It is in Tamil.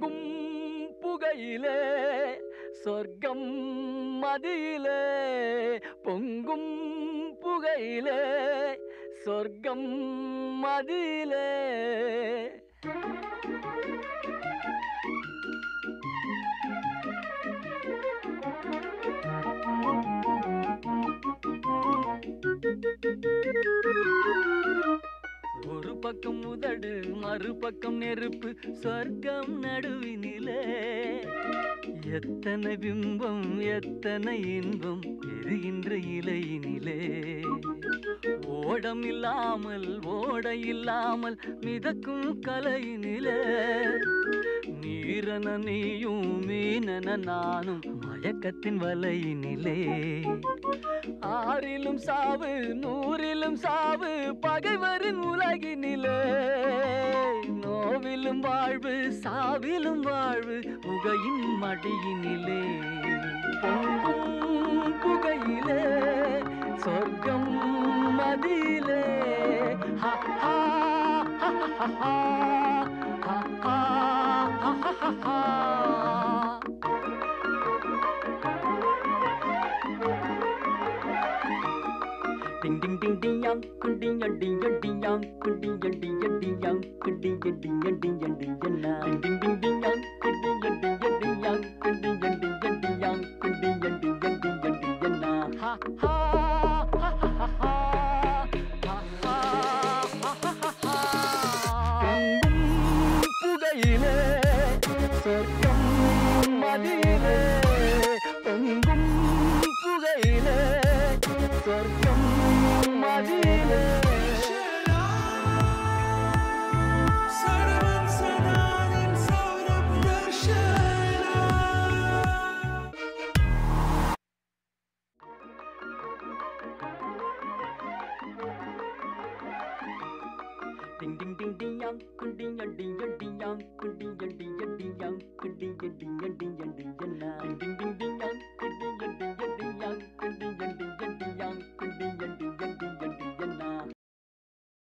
பொங்கும் புகையிலே சொர்க்கம் மதியிலே பொங்கும் புகையிலே சொர்க்கம் மதியிலே ஒரு பக்கம் உதடு மறுபக்கம் நெருப்பு சொர்க்கம் நடுவினிலே எத்தனை பிம்பம் எத்தனை இன்பம் எரிகின்ற இலையினிலே ஓடம் இல்லாமல் ஓடை இல்லாமல் மிதக்கும் கலையினிலே நீரன நீயும் மீனன நானும் மயக்கத்தின் வலையினிலே ஆறிலும் சாவு நூறிலும் சாவு பகைவரின் உலகினிலே நோவிலும் வாழ்வு சாவிலும் வாழ்வு புகையின் மடியினிலே பொங்கும் புகையிலே சொர்க்கம் மதியிலே ஹா ஹா ஹா ஹா ஹா ding ding ding ding ding ding ding ding ding ding ding ding ding ding ding ding ding ding ding ding